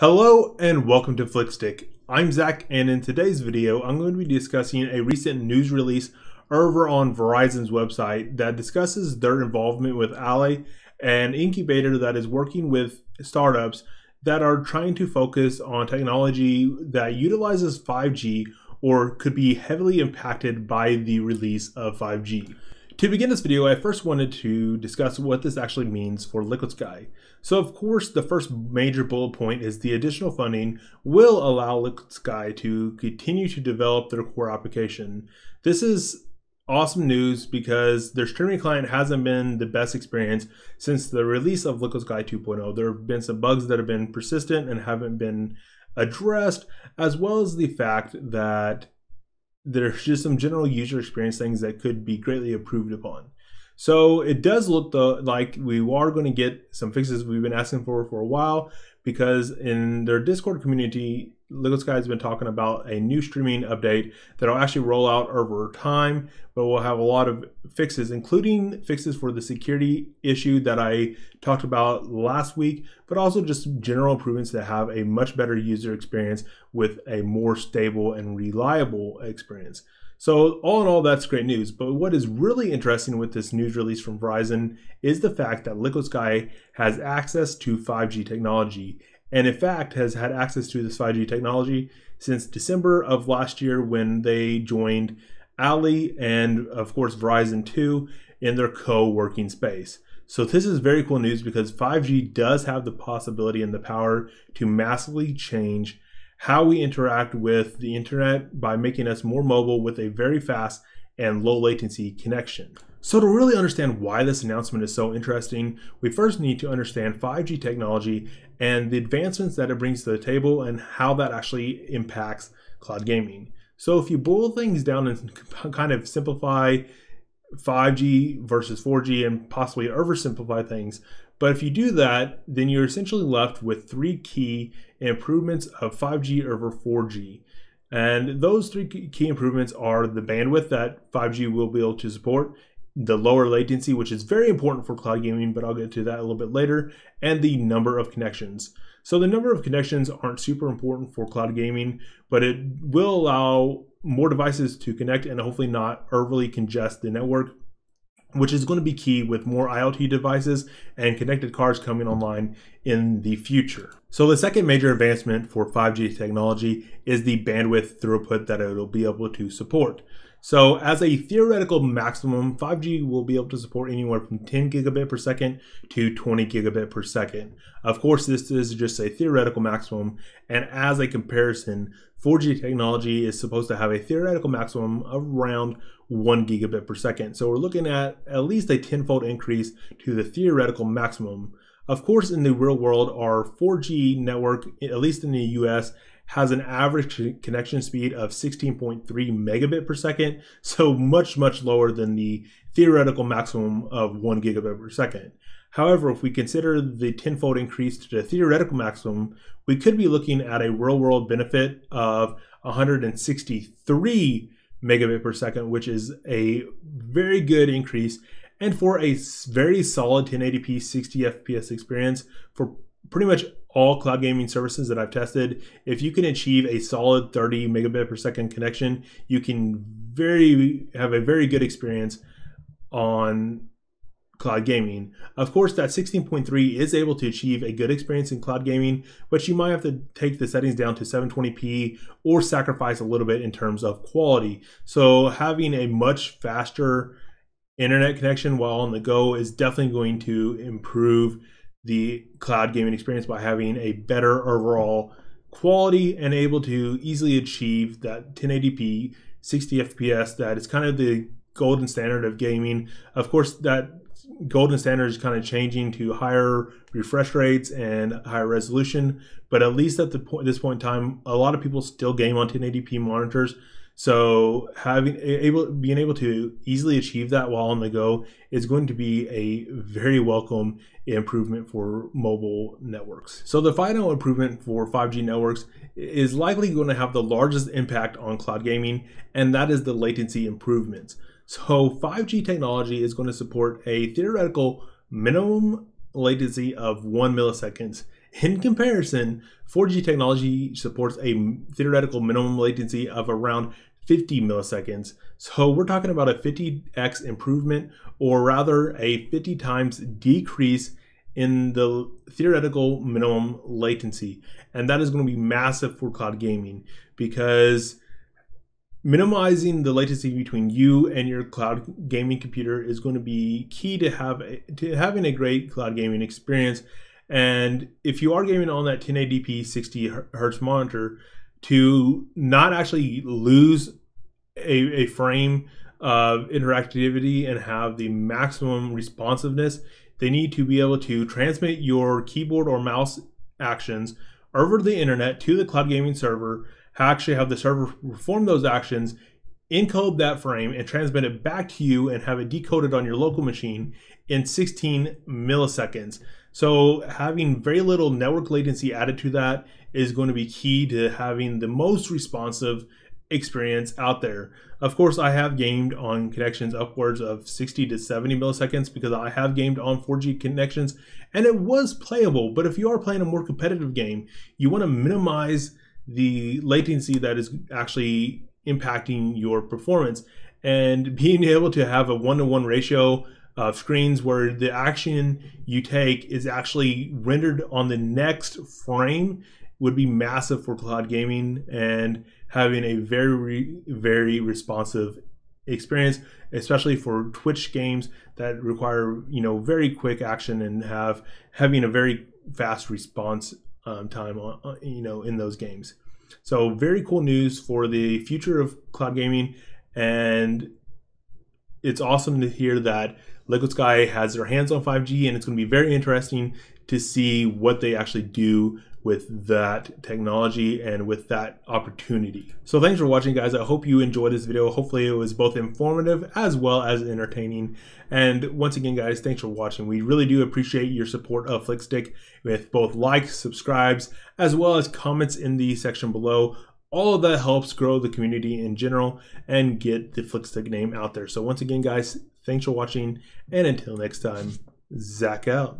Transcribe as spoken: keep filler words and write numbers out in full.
Hello and welcome to Flickstick. I'm Zach, and in today's video I'm going to be discussing a recent news release over on Verizon's website that discusses their involvement with Alley, an incubator that is working with startups that are trying to focus on technology that utilizes five G or could be heavily impacted by the release of five G. To begin this video, I first wanted to discuss what this actually means for LiquidSky. So of course, the first major bullet point is the additional funding will allow LiquidSky to continue to develop their core application. This is awesome news because their streaming client hasn't been the best experience since the release of LiquidSky two point oh. There have been some bugs that have been persistent and haven't been addressed, as well as the fact that there's just some general user experience things that could be greatly improved upon. So it does look though like we are going to get some fixes we've been asking for for a while, because in their Discord community, LiquidSky has been talking about a new streaming update that'll actually roll out over time, but we'll have a lot of fixes, including fixes for the security issue that I talked about last week, but also just general improvements that have a much better user experience with a more stable and reliable experience. So all in all, that's great news. But what is really interesting with this news release from Verizon is the fact that LiquidSky has access to five G technology, and in fact has had access to this five G technology since December of last year when they joined Alley and of course Verizon too in their co-working space. So this is very cool news because five G does have the possibility and the power to massively change how we interact with the internet by making us more mobile with a very fast and low latency connection. So to really understand why this announcement is so interesting, we first need to understand five G technology and the advancements that it brings to the table and how that actually impacts cloud gaming. So if you boil things down and kind of simplify five G versus four G and possibly oversimplify things, but if you do that, then you're essentially left with three key improvements of five G over four G. And those three key improvements are the bandwidth that five G will be able to support, the lower latency, which is very important for cloud gaming, but I'll get to that a little bit later, and the number of connections. So the number of connections aren't super important for cloud gaming, but it will allow more devices to connect and hopefully not overly congest the network, which is going to be key with more IoT devices and connected cars coming online in the future. So the second major advancement for five G technology is the bandwidth throughput that it'll be able to support. So as a theoretical maximum, five G will be able to support anywhere from ten gigabit per second to twenty gigabit per second. Of course, this is just a theoretical maximum. And as a comparison, four G technology is supposed to have a theoretical maximum of around one gigabit per second. So we're looking at at least a tenfold increase to the theoretical maximum. Of course, in the real world, our four G network, at least in the U S, has an average connection speed of sixteen point three megabit per second, so much, much lower than the theoretical maximum of one gigabit per second. However, if we consider the tenfold increase to the theoretical maximum, we could be looking at a real-world benefit of one hundred sixty-three megabit per second, which is a very good increase, and for a very solid ten eighty p sixty F P S experience for pretty much all cloud gaming services that I've tested. If you can achieve a solid thirty megabit per second connection, you can very have a very good experience on cloud gaming. Of course, that sixteen point three is able to achieve a good experience in cloud gaming, but you might have to take the settings down to seven twenty p or sacrifice a little bit in terms of quality. So having a much faster internet connection while on the go is definitely going to improve the cloud gaming experience by having a better overall quality and able to easily achieve that ten eighty p sixty F P S that is kind of the golden standard of gaming. Of course, that golden standard is kind of changing to higher refresh rates and higher resolution, but at least at the point this point in time, a lot of people still game on ten eighty p monitors. So having able being able to easily achieve that while on the go is going to be a very welcome improvement for mobile networks. So the final improvement for five G networks is likely going to have the largest impact on cloud gaming, and that is the latency improvements. So five G technology is going to support a theoretical minimum latency of one milliseconds In comparison, four G technology supports a theoretical minimum latency of around fifty milliseconds. So we're talking about a fifty X improvement, or rather a fifty times decrease in the theoretical minimum latency. And that is going to be massive for cloud gaming, because minimizing the latency between you and your cloud gaming computer is going to be key to have a, to having a great cloud gaming experience. And if you are gaming on that ten eighty p sixty hertz monitor, to not actually lose a, a frame of interactivity and have the maximum responsiveness, they need to be able to transmit your keyboard or mouse actions over the internet to the cloud gaming server, actually have the server perform those actions, encode that frame, and transmit it back to you and have it decoded on your local machine in sixteen milliseconds. So having very little network latency added to that is going to be key to having the most responsive experience out there. Of course, I have gamed on connections upwards of sixty to seventy milliseconds, because I have gamed on four G connections and it was playable. But if you are playing a more competitive game, you want to minimize the latency that is actually impacting your performance, and being able to have a one-to-one ratio of screens where the action you take is actually rendered on the next frame would be massive for cloud gaming and having a very, very responsive experience, especially for Twitch games that require, you know, very quick action and have having a very fast response um, time on, you know, in those games. So very cool news for the future of cloud gaming, and it's awesome to hear that LiquidSky has their hands on five G, and it's going to be very interesting to see what they actually do with that technology and with that opportunity. So thanks for watching, guys. I hope you enjoyed this video. Hopefully it was both informative as well as entertaining. And once again, guys, thanks for watching. We really do appreciate your support of Flickstick with both likes, subscribes, as well as comments in the section below. All of that helps grow the community in general and get the Flickstick name out there. So once again, guys, thanks for watching, and until next time, Zach out.